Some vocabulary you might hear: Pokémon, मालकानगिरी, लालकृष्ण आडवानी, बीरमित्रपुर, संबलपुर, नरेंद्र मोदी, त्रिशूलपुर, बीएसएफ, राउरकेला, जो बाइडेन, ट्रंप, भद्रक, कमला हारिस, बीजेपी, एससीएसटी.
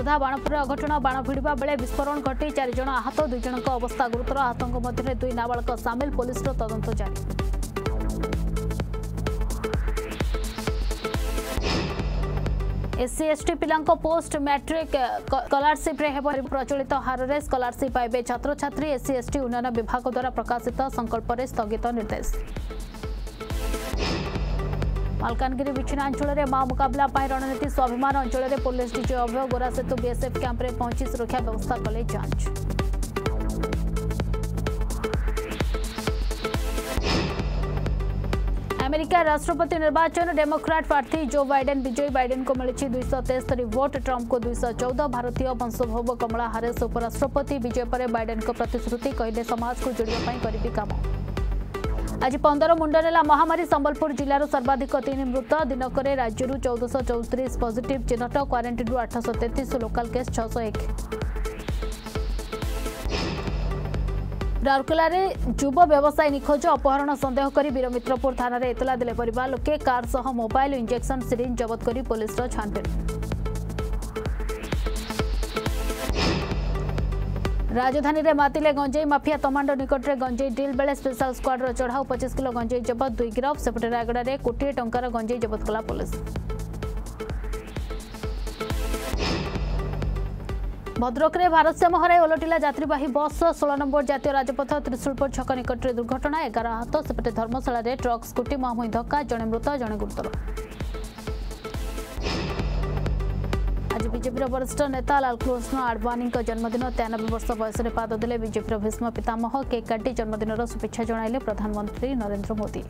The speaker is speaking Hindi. वर्धा बाणपुर अघटन बाण भिड़ा बेले विस्फोरण घटी चार जन आहत दुई जन अवस्था गुरुतर आहतों मध्य दुई नाबालक सामिल पुलिस तदंत जारी। एससीएसटी पिलांको पोस्ट मैट्रिक स्कॉलरशिप प्रचलित हार में स्कॉलरशिप पाइबे छात्र छात्री। एससीएसटी उन्नयन विभाग द्वारा प्रकाशित संकल्प में स्थगित निर्देश। मालकानगिरी विच्छिन्नांचल में मां मुकबला रणनीति स्वाभिमान अंचल में पुलिस डीजे अभय गोरा सेतु बीएसएफ कैंप में पहुंची सुरक्षा व्यवस्था कले जांच। अमेरिका राष्ट्रपति निर्वाचन डेमोक्राट प्रार्थी जो बाइडेन विजयी। बाइडेन को मिली 273 वोट, ट्रंप को 214। भारतीय वंशोद्भव कमला हारिस उपराष्ट्रपति। विजय पर बाइडेन को प्रतिश्रुति, कहिले समाज को जोड़ापी करी काम। आज 15 मुंड नेला महामारी। संबलपुर जिलार सर्वाधिक 3 मृत। दिनक राज्य 1434 पॉजिटिव चिन्हट, क्वारंटीन 833 लोकाल केस 601। राउरकेला युव व्यवसायी निखोज, अपहरण संदेह करी बीरमित्रपुर थाना रे इतला देले परिवार लोके। कार सह मोबाइल इंजेक्शन सिरिंज जबत करी पुलिस छानबीन। राजधानी रे मातिले गंजेई माफिया तमांडो निकट रे गंजेई डील बेले स्पेशल स्क्वाड रो चढ़ाऊ। 25 किलो गंजेई जबत, 2 गिरफ। सेपटे रायगढ़ रे कोटी टंका रो गंजेई जबत कला पुलिस। भद्रक में भारसाम्य हराई ओलटिला यात्रीवाही बस। 16 नंबर जातीय राजपथ त्रिशूलपुर छक निकट में दुर्घटना, 11 आहत। सेपटे धर्मशाला रे ट्रक स्कूटी मुहांमुही धक्का, जड़े मृत जड़े गुरुतर। आज बीजेपी वरिष्ठ नेता लालकृष्ण आडवानी जन्मदिन। 93 वर्ष बयस में पाद देले बीजेपी भीष्म पितामह। केक काटी जन्मदिन शुभेच्छा जणाइले प्रधानमंत्री नरेंद्र मोदी।